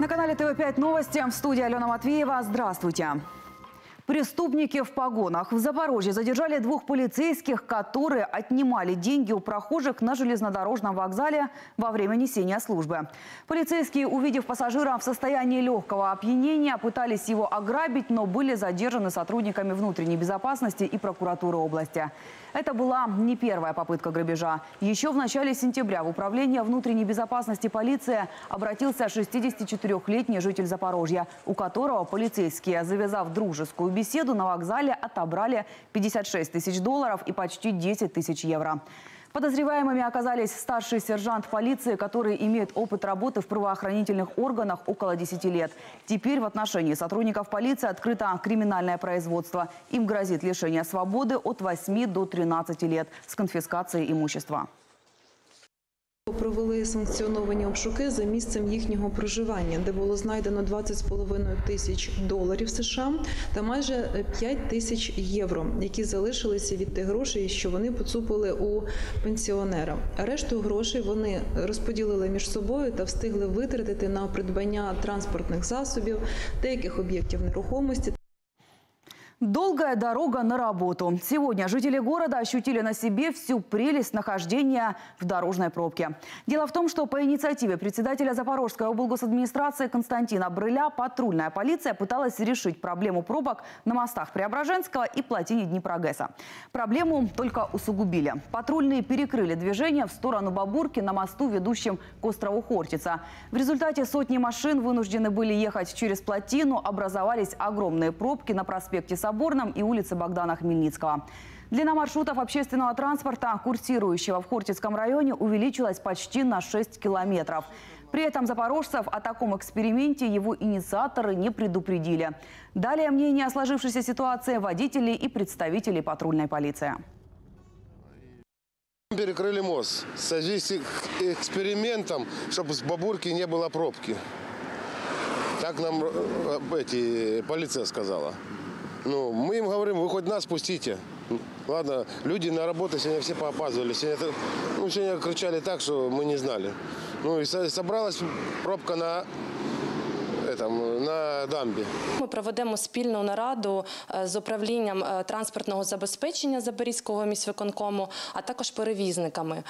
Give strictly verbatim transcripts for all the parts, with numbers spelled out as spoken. На канале ТВ пять новости, в студии Алёна Матвеева. Здравствуйте. Преступники в погонах. В Запорожье задержали двух полицейских, которые отнимали деньги у прохожих на железнодорожном вокзале во время несения службы. Полицейские, увидев пассажира в состоянии легкого опьянения, пытались его ограбить, но были задержаны сотрудниками внутренней безопасности и прокуратуры области. Это была не первая попытка грабежа. Еще в начале сентября в управление внутренней безопасности полиции обратился шестидесятичетырёхлетний житель Запорожья, у которого полицейские, завязав дружескую беседу, беседу на вокзале отобрали пятьдесят шесть тысяч долларов и почти десять тысяч евро. Подозреваемыми оказались старший сержант полиции, который имеет опыт работы в правоохранительных органах около десяти лет. Теперь в отношении сотрудников полиции открыто криминальное производство. Им грозит лишение свободы от восьми до тринадцати лет с конфискацией имущества. Провели санкціоновані обшуки за місцем їхнього проживання, де було знайдено двадцять з половиною тисяч доларів США та майже п'ять тисяч євро, які залишилися від тих грошей, що вони поцупили у пенсіонера. Решту грошей вони розподілили між собою та встигли витратити на придбання транспортних засобів, деяких об'єктів нерухомості. Долгая дорога на работу. Сегодня жители города ощутили на себе всю прелесть нахождения в дорожной пробке. Дело в том, что по инициативе председателя Запорожской облгосадминистрации Константина Брыля патрульная полиция пыталась решить проблему пробок на мостах Преображенского и плотине Днепрогресса. Проблему только усугубили. Патрульные перекрыли движение в сторону Бабурки на мосту, ведущем к острову Хортица. В результате сотни машин вынуждены были ехать через плотину, образовались огромные пробки на проспекте Соборного. Соборном и улице Богдана Хмельницкого. Длина маршрутов общественного транспорта, курсирующего в Хортицком районе, увеличилась почти на шесть километров. При этом запорожцев о таком эксперименте его инициаторы не предупредили. Далее мнение о сложившейся ситуации водителей и представителей патрульной полиции. Перекрыли мост. Садись экспериментом, чтобы с Бабурки не было пробки. Так нам эти, полиция сказала. Ну, мы им говорим, вы хоть нас пустите. Ладно, люди на работу сегодня все поопаздывали. Сегодня, ну, сегодня кричали так, что мы не знали. Ну, и собралась пробка на... на дамбі. Ми проведемо спільну нараду з управлінням транспортного забезпечення Запорізького міськвиконкому, а також перевізниками.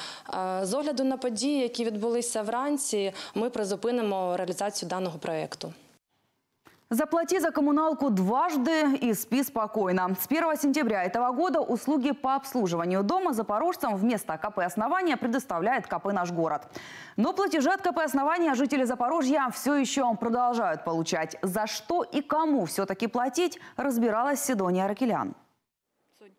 З огляду на події, які відбулися вранці, ми призупинимо реалізацію даного проєкту. Заплати за коммуналку дважды и спи спокойно. С первого сентября этого года услуги по обслуживанию дома запорожцам вместо КП «Основания» предоставляет КП «Наш город». Но платежи от КП «Основания» жители Запорожья все еще продолжают получать. За что и кому все-таки платить, разбиралась Сидония Ракелян.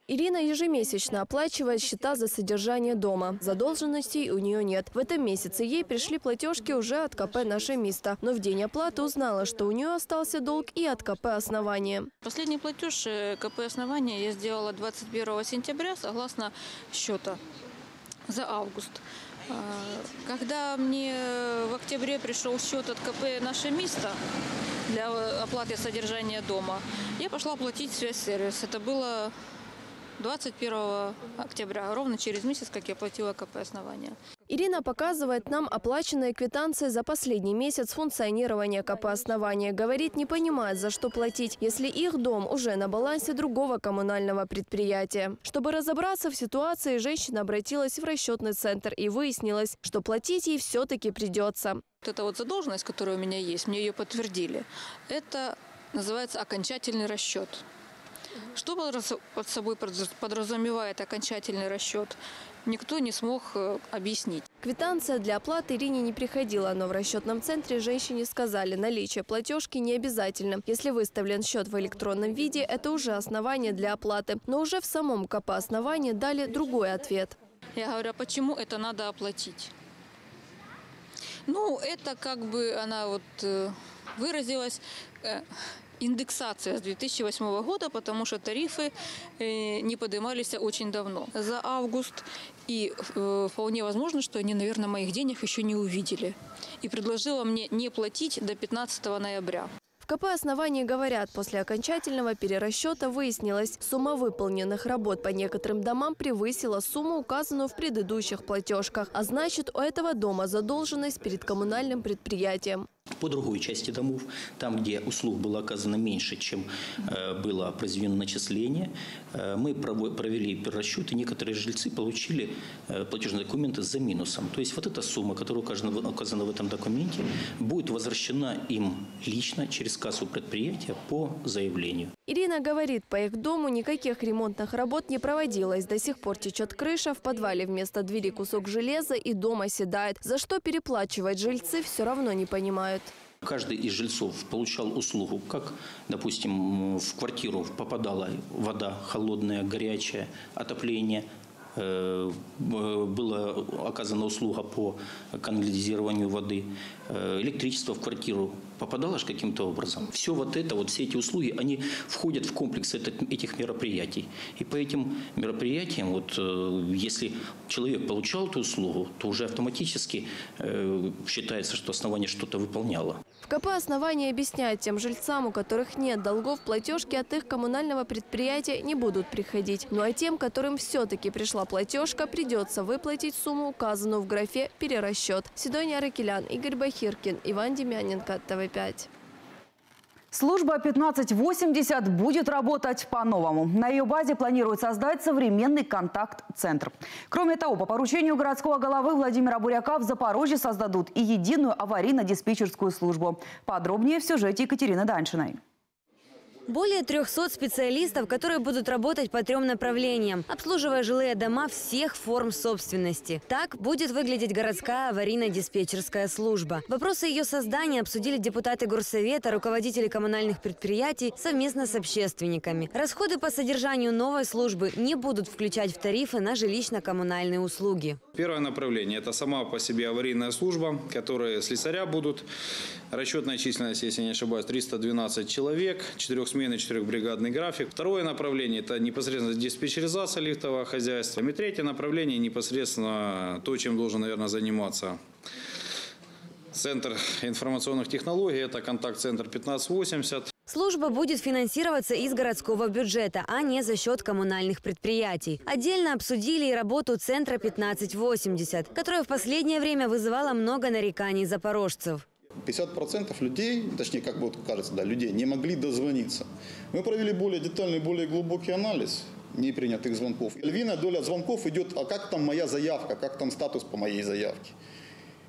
Ирина ежемесячно оплачивает счета за содержание дома. Задолженностей у нее нет. В этом месяце ей пришли платежки уже от КП «Наше место». Но в день оплаты узнала, что у нее остался долг и от КП «Основания». Последний платеж КП «Основания» я сделала двадцать первого сентября согласно счета за август. Когда мне в октябре пришел счет от КП «Наше место» для оплаты содержания дома, я пошла платить в Связьсервис. Это было... двадцать первого октября, ровно через месяц, как я платила КП «Основания». Ирина показывает нам оплаченные квитанции за последний месяц функционирования КП «Основания». Говорит, не понимает, за что платить, если их дом уже на балансе другого коммунального предприятия. Чтобы разобраться в ситуации, женщина обратилась в расчетный центр и выяснилось, что платить ей все-таки придется. Вот эта вот задолженность, которая у меня есть, мне ее подтвердили, это называется окончательный расчет. Что под собой подразумевает окончательный расчет, никто не смог объяснить. Квитанция для оплаты Ирине не приходила, но в расчетном центре женщине сказали, наличие платежки не обязательно. Если выставлен счет в электронном виде, это уже основание для оплаты. Но уже в самом КП «Основания» дали другой ответ. Я говорю, а почему это надо оплатить? Ну, это как бы она вот выразилась... Индексация с две тысячи восьмого года, потому что тарифы не поднимались очень давно. За август. И вполне возможно, что они, наверное, моих денег еще не увидели. И предложила мне не платить до пятнадцатого ноября. В КП «Основания» говорят, после окончательного перерасчета выяснилось, сумма выполненных работ по некоторым домам превысила сумму, указанную в предыдущих платежках. А значит, у этого дома задолженность перед коммунальным предприятием. по другой части домов, там, где услуг было оказано меньше, чем было произведено начисление, мы провели перерасчеты, некоторые жильцы получили платежные документы за минусом. То есть вот эта сумма, которая указана в этом документе, будет возвращена им лично через кассу предприятия по заявлению. Ирина говорит, по их дому никаких ремонтных работ не проводилось. До сих пор течет крыша, в подвале вместо двери кусок железа и дом оседает. За что переплачивать жильцы все равно не понимают. Каждый из жильцов получал услугу, как, допустим, в квартиру попадала вода холодная, горячая, отопление, была оказана услуга по канализированию воды, электричество в квартиру попадало же каким-то образом. Все вот это, вот все эти услуги, они входят в комплекс этих мероприятий. И по этим мероприятиям, вот, если человек получал эту услугу, то уже автоматически считается, что основание что-то выполняло. В КП «Основания» объясняют тем жильцам, у которых нет долгов, платежки от их коммунального предприятия не будут приходить. Ну а тем, которым все-таки пришла платежка, придется выплатить сумму, указанную в графе «Перерасчет». Сидония Ракелян, Игорь Бахиркин, Иван Демьяненко, тэ вэ пять. Служба пятнадцать восемьдесят будет работать по-новому. На ее базе планируют создать современный контакт-центр. Кроме того, по поручению городского головы Владимира Буряка в Запорожье создадут и единую аварийно-диспетчерскую службу. Подробнее в сюжете Екатерины Даньшиной. Более трёхсот специалистов, которые будут работать по трем направлениям, обслуживая жилые дома всех форм собственности. Так будет выглядеть городская аварийно-диспетчерская служба. Вопросы ее создания обсудили депутаты горсовета, руководители коммунальных предприятий совместно с общественниками. Расходы по содержанию новой службы не будут включать в тарифы на жилищно-коммунальные услуги. Первое направление – это сама по себе аварийная служба, которые слесаря будут. Расчетная численность, если не ошибаюсь, триста двенадцать человек, четырёх смены, четырехбригадный график. Второе направление – это непосредственно диспетчеризация лифтового хозяйства. И третье направление – непосредственно то, чем должен, наверное, заниматься Центр информационных технологий. Это контакт-центр пятнадцать восемьдесят. Служба будет финансироваться из городского бюджета, а не за счет коммунальных предприятий. Отдельно обсудили и работу Центра пятнадцать восемьдесят, которая в последнее время вызывала много нареканий запорожцев. пятьдесят процентов людей, точнее, как вот кажется, да, людей не могли дозвониться. Мы провели более детальный, более глубокий анализ непринятых звонков. Львиная доля звонков идет, а как там моя заявка, как там статус по моей заявке.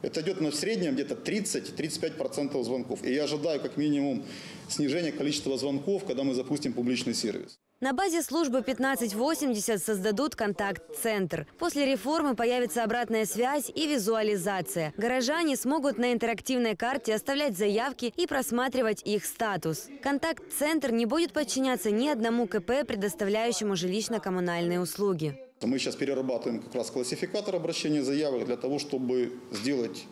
Это идет на среднем где-то тридцать-тридцать пять процентов звонков. И я ожидаю как минимум снижения количества звонков, когда мы запустим публичный сервис. На базе службы пятнадцать восемьдесят создадут контакт-центр. После реформы появится обратная связь и визуализация. Горожане смогут на интерактивной карте оставлять заявки и просматривать их статус. Контакт-центр не будет подчиняться ни одному ка пэ, предоставляющему жилищно-коммунальные услуги. Мы сейчас перерабатываем как раз классификатор обращения заявок для того, чтобы сделать,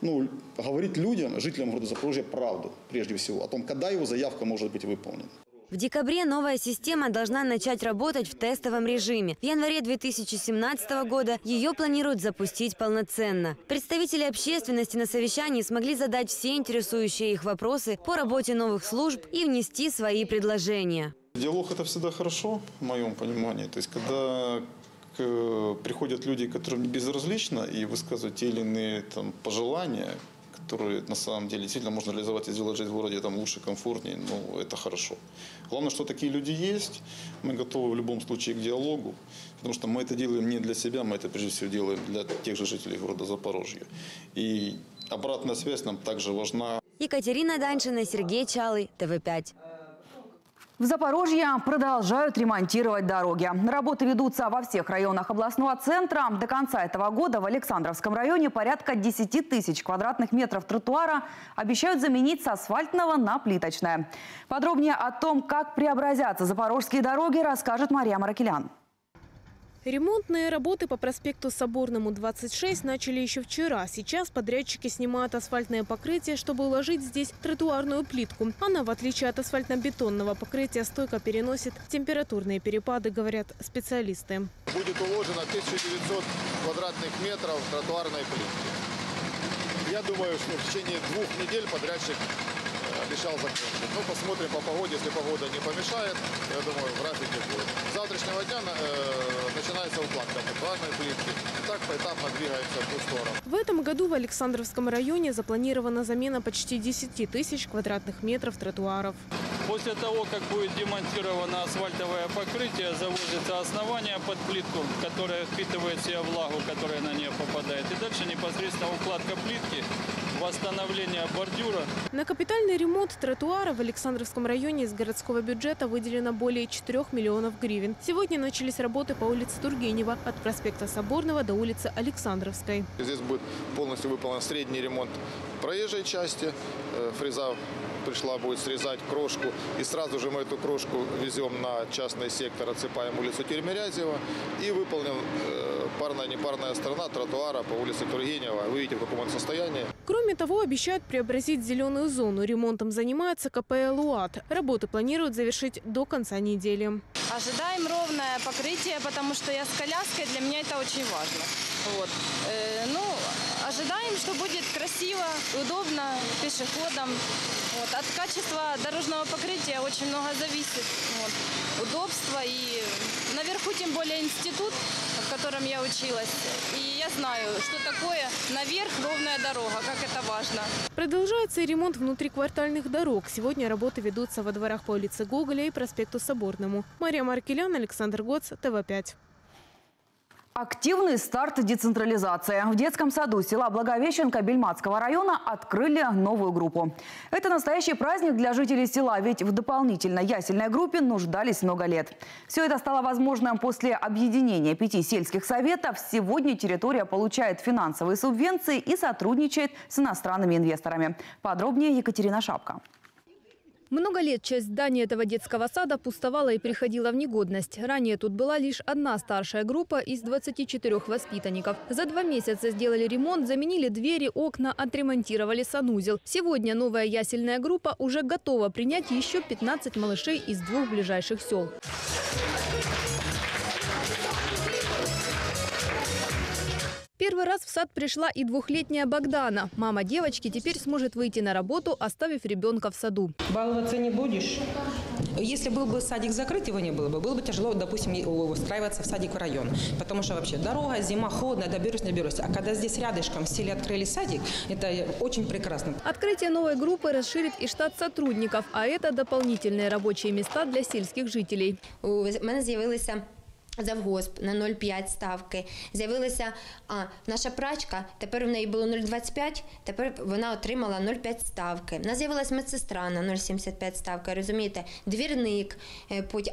ну, говорить людям, жителям города Запорожья правду, прежде всего, о том, когда его заявка может быть выполнена. В декабре новая система должна начать работать в тестовом режиме. В январе две тысячи семнадцатого года ее планируют запустить полноценно. Представители общественности на совещании смогли задать все интересующие их вопросы по работе новых служб и внести свои предложения. Диалог – это всегда хорошо, в моем понимании. То есть, когда к, приходят люди, которым безразлично, и высказывают те или иные там, пожелания, которые на самом деле действительно можно реализовать и сделать жизнь в городе там, лучше, комфортнее, ну, это хорошо. Главное, что такие люди есть, мы готовы в любом случае к диалогу, потому что мы это делаем не для себя, мы это прежде всего делаем для тех же жителей города Запорожья. И обратная связь нам также важна. Екатерина Даньшина, Сергей Чалый, тэ вэ пять. В Запорожье продолжают ремонтировать дороги. Работы ведутся во всех районах областного центра. До конца этого года в Александровском районе порядка десяти тысяч квадратных метров тротуара обещают заменить с асфальтного на плиточное. Подробнее о том, как преобразятся запорожские дороги, расскажет Мария Маракелян. Ремонтные работы по проспекту Соборному двадцать шесть начали еще вчера. Сейчас подрядчики снимают асфальтное покрытие, чтобы уложить здесь тротуарную плитку. Она, в отличие от асфальтно-бетонного покрытия, стойко переносит температурные перепады, говорят специалисты. Будет уложено тысяча девятьсот квадратных метров тротуарной плитки. Я думаю, что в течение двух недель подрядчик обещал закончить. Ну, посмотрим по погоде, если погода не помешает, я думаю, в графике будет. С завтрашнего дня э, начинается укладка тротуарной плитки. И так поэтапно двигается в ту сторону. В этом году в Александровском районе запланирована замена почти десяти тысяч квадратных метров тротуаров. После того, как будет демонтировано асфальтовое покрытие, завозится основание под плитку, которая впитывает в себя влагу, которая на нее попадает. И дальше непосредственно укладка плитки, восстановление бордюра. На капитальный ремонт тротуара в Александровском районе из городского бюджета выделено более четырёх миллионов гривен. Сегодня начались работы по улице Тургенева от проспекта Соборного до улицы Александровской. Здесь будет полностью выполнен средний ремонт проезжей части, фреза пришла будет срезать крошку, и сразу же мы эту крошку везем на частный сектор, отсыпаем улицу Тимирязева и выполним парная-непарная сторона тротуара по улице Тургенева. Вы видите, в каком он состоянии. Кроме того, обещают преобразить зеленую зону. Ремонтом занимается КП «Луат». Работы планируют завершить до конца недели. Ожидаем ровное покрытие, потому что я с коляской, для меня это очень важно. Вот. Э, ну, ожидаем, что будет красиво, удобно пешеходам. Вот. От качества дорожного покрытия очень много зависит. Вот. Удобство и наверху тем более институт, в котором я училась. И я знаю, что такое наверх ровная дорога, как это важно. Продолжается и ремонт внутриквартальных дорог. Сегодня работы ведутся во дворах по улице Гоголя и проспекту Соборному. Мария Маракелян, Александр Гоц, тэ вэ пять. Активный старт децентрализации. В детском саду села Благовещенка Бельмацкого района открыли новую группу. Это настоящий праздник для жителей села, ведь в дополнительной ясельной группе нуждались много лет. Все это стало возможным после объединения пяти сельских советов. Сегодня территория получает финансовые субвенции и сотрудничает с иностранными инвесторами. Подробнее Екатерина Шапка. Много лет часть здания этого детского сада пустовала и приходила в негодность. Ранее тут была лишь одна старшая группа из двадцати четырёх воспитанников. За два месяца сделали ремонт, заменили двери, окна, отремонтировали санузел. Сегодня новая ясельная группа уже готова принять еще пятнадцать малышей из двух ближайших сел. Первый раз в сад пришла и двухлетняя Богдана. Мама девочки теперь сможет выйти на работу, оставив ребенка в саду. Баловаться не будешь? Если был бы садик закрыт, его не было бы, было бы тяжело, допустим, устраиваться в садик в район. Потому что вообще дорога, зима, холодно, доберусь, доберусь. А когда здесь рядышком в селе открыли садик, это очень прекрасно. Открытие новой группы расширит и штат сотрудников, а это дополнительные рабочие места для сельских жителей. У меня появилась... Завгосп на ноль п'ять ставки. З'явилася а, наша прачка, тепер в неї було ноль двадцять п'ять, тепер вона отримала ноль п'ять ставки. У нас з'явилась медсестра на ноль сімдесят п'ять ставки, розумієте, двірник,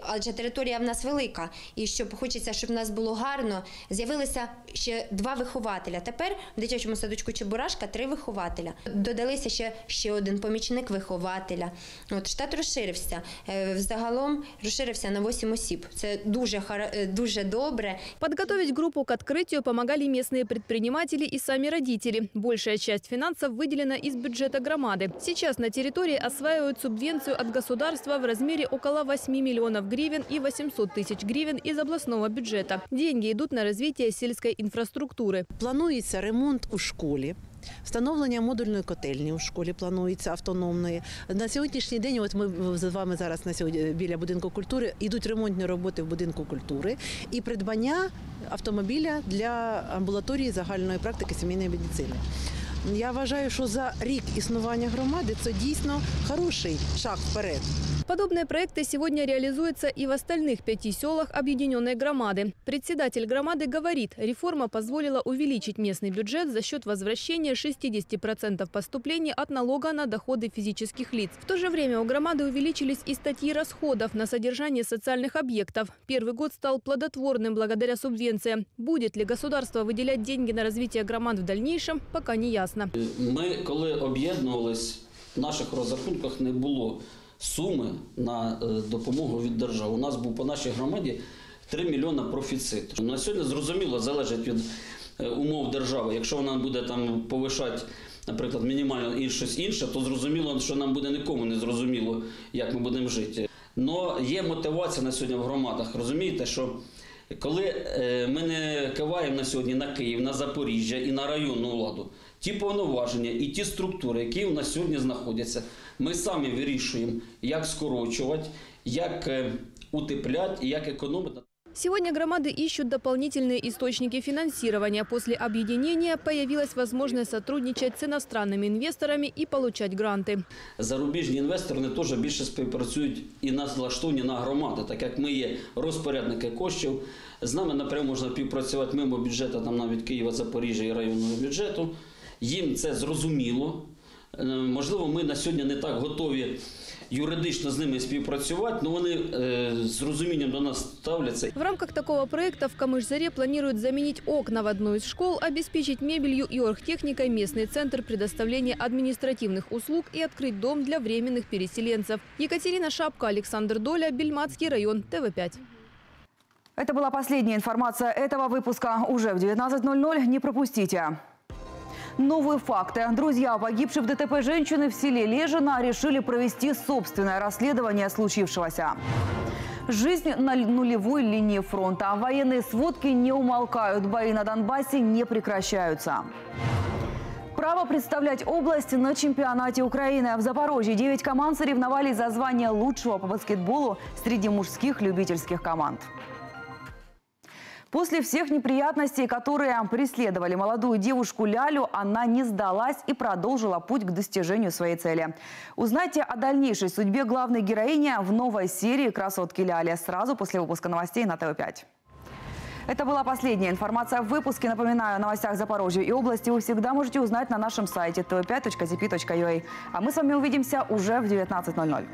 адже територія в нас велика. І щоб хочеться, щоб в нас було гарно, з'явилися ще два вихователя. Тепер в дитячому садочку Чебурашка три вихователя. Додалися ще, ще один помічник вихователя. От, штат розширився, взагалом розширився на вісім осіб. Це дуже хорошо. Дуже добре. Подготовить группу к открытию помогали местные предприниматели и сами родители. Большая часть финансов выделена из бюджета громады. Сейчас на территории осваивают субвенцию от государства в размере около восьми миллионов гривен и восьмисот тысяч гривен из областного бюджета. Деньги идут на развитие сельской инфраструктуры. Планується ремонт у школі. Встановлення модульної котельні у школі планується автономної. На сьогоднішній день, от ми з вами зараз на сьогодні біля будинку культури, йдуть ремонтні роботи в будинку культури і придбання автомобіля для амбулаторії загальної практики сімейної медицини. Я вважаю, що за рік існування громади це дійсно хороший шаг вперед. Подобные проекты сегодня реализуются и в остальных пяти селах объединенной громады. Председатель громады говорит, реформа позволила увеличить местный бюджет за счет возвращения шестидесяти процентов поступлений от налога на доходы физических лиц. В то же время у громады увеличились и статьи расходов на содержание социальных объектов. Первый год стал плодотворным благодаря субвенциям. Будет ли государство выделять деньги на развитие громад в дальнейшем, пока не ясно. Мы, когда объединялись, в наших розрахунках не было суми на допомогу від держави. У нас був по нашій громаді три мільйони профіцит. На сьогодні, зрозуміло, залежить від умов держави. Якщо вона буде там повишати, наприклад, мінімально і щось інше, то зрозуміло, що нам буде нікому не зрозуміло, як ми будемо жити. Але є мотивація на сьогодні в громадах. Розумієте, що коли ми не киваємо на сьогодні на Київ, на Запоріжжя і на районну владу, ті повноваження і ті структури, які у нас сьогодні знаходяться. Ми самі вирішуємо, як скорочувати, як утеплять и как экономить. Сегодня громады ищут дополнительные источники финансирования. После объединения появилась возможность сотрудничать с иностранными инвесторами и получать гранты. Зарубіжні инвесторы тоже больше співпрацюють и налаштовані на громади, так как мы є розпорядники коштів. З нами напряму можна співпрацювати мимо бюджету, там навіть Києва, Запоріжжя і районного бюджету. Їм це зрозуміло. Можливо, ми на сьогодні не так готові юридично з ними співпрацювати, але вони з розумінням до нас ставляться. В рамках такого проекта в Камыш-Заре планируют заменить окна в одной из школ, обеспечить мебелью и оргтехникой местный центр предоставления административных услуг и открыть дом для временных переселенцев. Екатерина Шапка, Александр Доля, Бельмацкий район, Тэ Вэ пять. Это была последняя информация этого выпуска. Уже в девятнадцать ноль-ноль не пропустите. Новые факты. Друзья погибшей в Дэ Тэ Пэ женщины в селе Лежина решили провести собственное расследование случившегося. Жизнь на нулевой линии фронта. Военные сводки не умолкают. Бои на Донбассе не прекращаются. Право представлять область на чемпионате Украины. В Запорожье девять команд соревновались за звание лучшего по баскетболу среди мужских любительских команд. После всех неприятностей, которые преследовали молодую девушку Лялю, она не сдалась и продолжила путь к достижению своей цели. Узнайте о дальнейшей судьбе главной героини в новой серии «Красотки Ляли» сразу после выпуска новостей на Тэ Вэ пять. Это была последняя информация в выпуске. Напоминаю, о новостях Запорожья и области вы всегда можете узнать на нашем сайте тэ вэ пять точка зэ пэ точка ю а. А мы с вами увидимся уже в девятнадцать ноль-ноль.